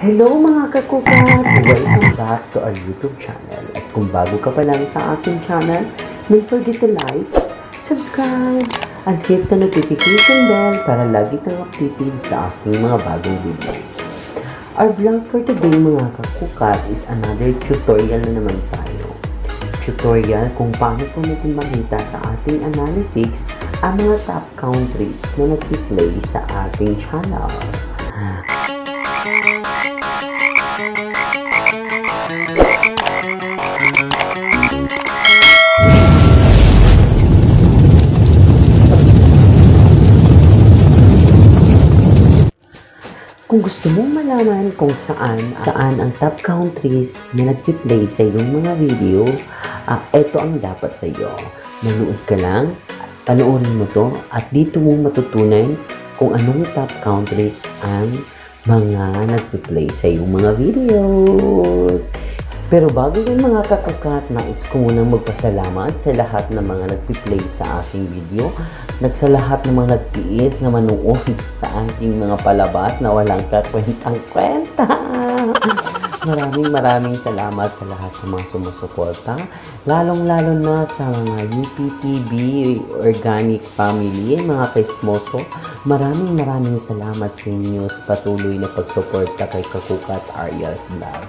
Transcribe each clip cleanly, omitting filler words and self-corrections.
Hello mga kakukat! Welcome back to our YouTube channel. At kung bago ka pa lang sa aking channel, don't forget to like, subscribe, and hit the notification bell para lagi kang updated sa aking mga bagong videos. Our vlog for today mga kakukat is another tutorial na naman tayo. Tutorial kung paano po natin makita sa ating analytics ang mga top countries na nag-play sa ating channel. Kung gusto mong malaman kung saan ang top countries na nagpi-play sa iyong mga video, ito ang dapat sa iyo. Manood ka lang, panoorin mo to, at dito mo matutunan kung anong top countries ang mga nagpi-play sa iyong mga videos. Pero bago yung mga kakukat, nais ko munang magpasalamat sa lahat ng mga nagpi-play sa aking video, sa lahat ng mga nagtiis na manuod sa aking mga palabas na walang kakwentang-kwenta. Maraming salamat sa lahat ng mga sumusuporta, lalong-lalo na sa mga UPTV Organic Family, mga kaismoso. Maraming salamat sa inyo sa patuloy na pagsuporta kay KAKUKAT ARIELSVLOG.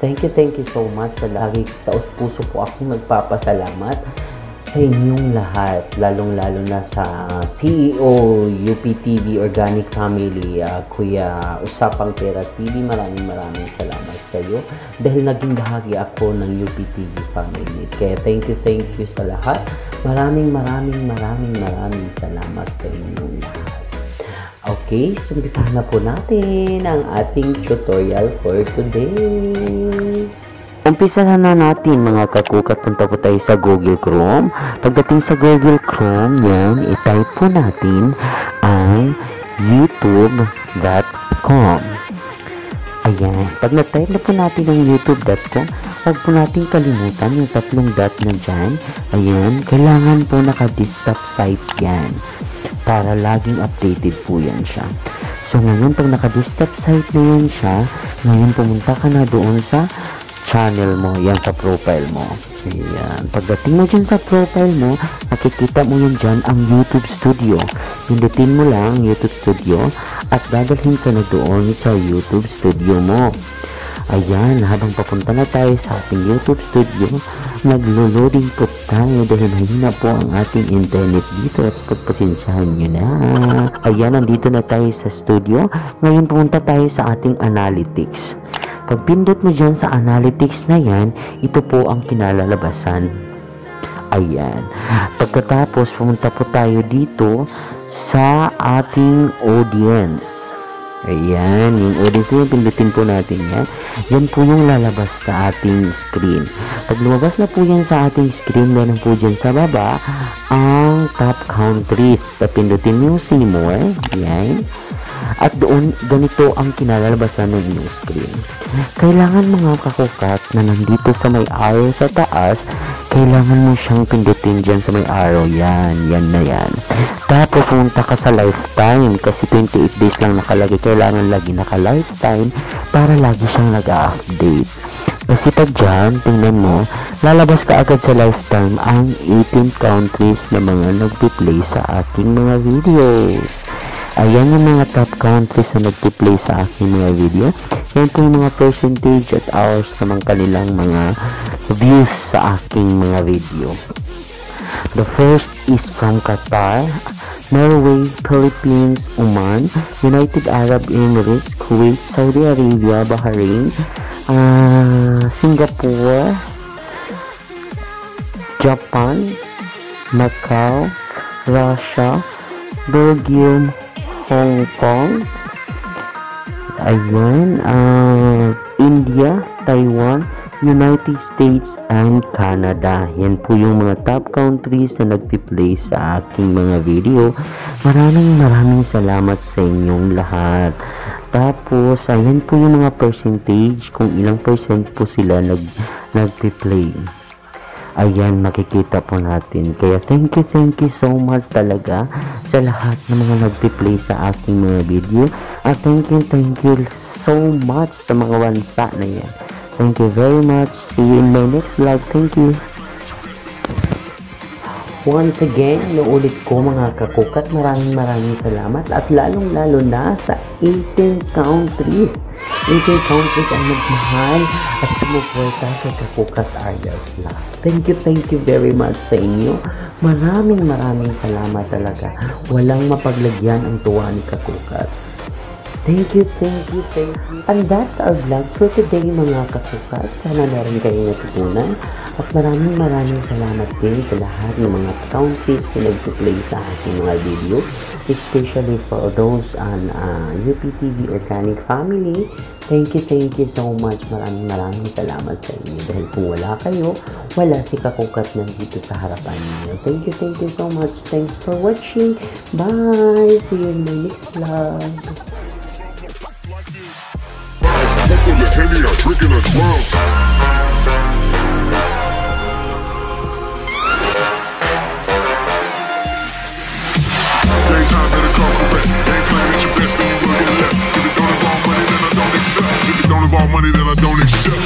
Thank you so much sa lagi. Taos puso po akong nagpapasalamat sa inyong lahat, lalong-lalo na sa CEO UPTV Organic Family, Kuya Usapang Pera TV. Maraming salamat sa iyo dahil naging bahagi ako ng UPTV Family. Kaya thank you sa lahat. Maraming salamat sa inyong lahat. Okay, so umpisahan na po natin ang ating tutorial for today. Umpisahan na natin mga kakukat. Punta po tayo sa Google Chrome. Pagdating sa Google Chrome, yan, i-type po natin ang youtube.com. Ayan, pag na-type na po natin ang youtube.com, huwag po natin kalimutan yung tatlong dot na dyan. Ayan, kailangan po naka-desktop site yan para laging updated po yan siya. So ngayon pag naka-desktop site na yan siya, ngayon pumunta ka na doon sa channel mo, yan sa profile mo. Ayan, pagdating mo dyan sa profile mo, makikita mo yun dyan ang YouTube Studio. Pindutin mo lang YouTube Studio at dadalhin ka na doon sa YouTube Studio mo. Ayan, habang papunta na tayo sa ating YouTube Studio, naglo-loading po tayo dahil mahina po ang ating internet dito at pagpasensyahan nyo na. Ayan, nandito na tayo sa studio. Ngayon pumunta tayo sa ating analytics. Pagpindot mo dyan sa analytics na yan, ito po ang kinalalabasan. Ayan, pagkatapos pumunta po tayo dito sa ating audience. Ayan, yung audience na yun, pindutin po natin yan. Yan po yung lalabas sa ating screen. Pag lumabas na po yan sa ating screen, ganun po dyan sa baba ang top countries. Pindutin mo yung see more. Ayan. At doon, ganito ang kinalalabasan ng inyong screen. Kailangan mga kakukat na nandito sa may arrow sa taas, kailangan mo siyang pindutin dyan sa may arrow. Yan, yan na yan. Tapos punta ka sa lifetime kasi 28 days lang nakalagay. Kailangan lagi naka-lifetime para lagi siyang nag-update. Kasi pag dyan, tingnan mo, lalabas ka agad sa lifetime ang 18 countries na mga nagpi-play sa aking mga video. Ayan yung mga top countries na nagpi-play sa aking mga video. Yan po yung mga percentage at hours ng kanilang mga views sa aking mga video. The first is from Qatar, Norway, Philippines, Oman, United Arab Emirates, Kuwait, Saudi Arabia, Bahrain, Singapore, Japan, Macau, Russia, Belgium, Hong Kong, ayan, India, Taiwan, United States, and Canada. Yan po yung mga top countries na nagpi-play sa aking mga video. Maraming salamat sa inyong lahat. Tapos, ayan po yung mga percentage, kung ilang percent po sila nagpi-play. Ayan, makikita po natin. Kaya thank you so much talaga sa lahat ng mga nagpi-play sa aking mga video. At thank you so much sa mga wansa na yan. Thank you very much. See you in my next vlog. Thank you. Once again, inuulit ko mga kakukat, maraming salamat at lalong-lalo na sa 18 countries. 18 countries ang nagmahal at sumuporta kay Kakukat ARIELSVLOG. Thank you very much sa inyo. Maraming salamat talaga. Walang mapaglagyan ang tuwa ni Kakukat. Thank you. And that's our vlog for today mga kakukat. Sana meron kayong natutunan. At maraming salamat din sa lahat ng mga countries na nagsuplay sa ating mga video. Especially for those on UPTV Organic Family. Thank you so much. Maraming salamat sa inyo. Dahil kung wala kayo, wala si Kakukat nandito sa harapan niyo. Thank you so much. Thanks for watching. Bye! See you in my next vlog. Hustle with Henny, I'm drinking a 12. Daytime in a Kakukat. Ain't playing at your best, then you will get left. If it don't involve money, then I don't accept. If it don't involve money, then I don't accept.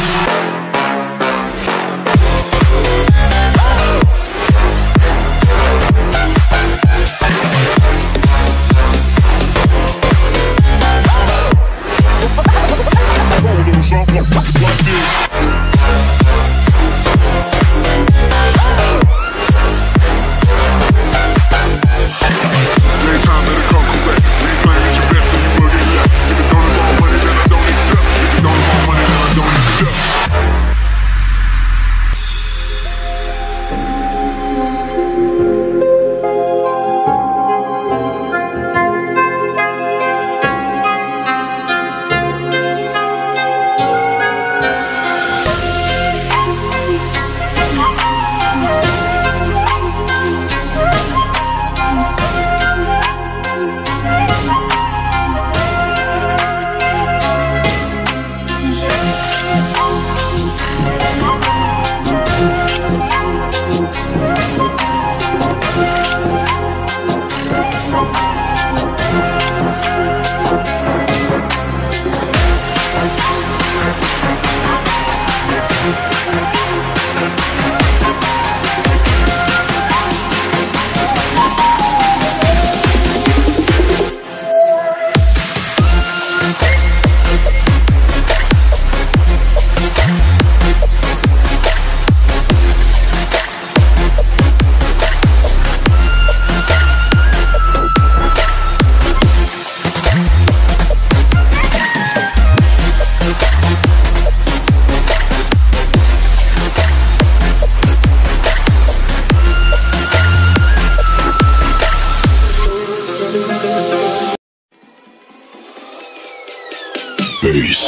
Peace.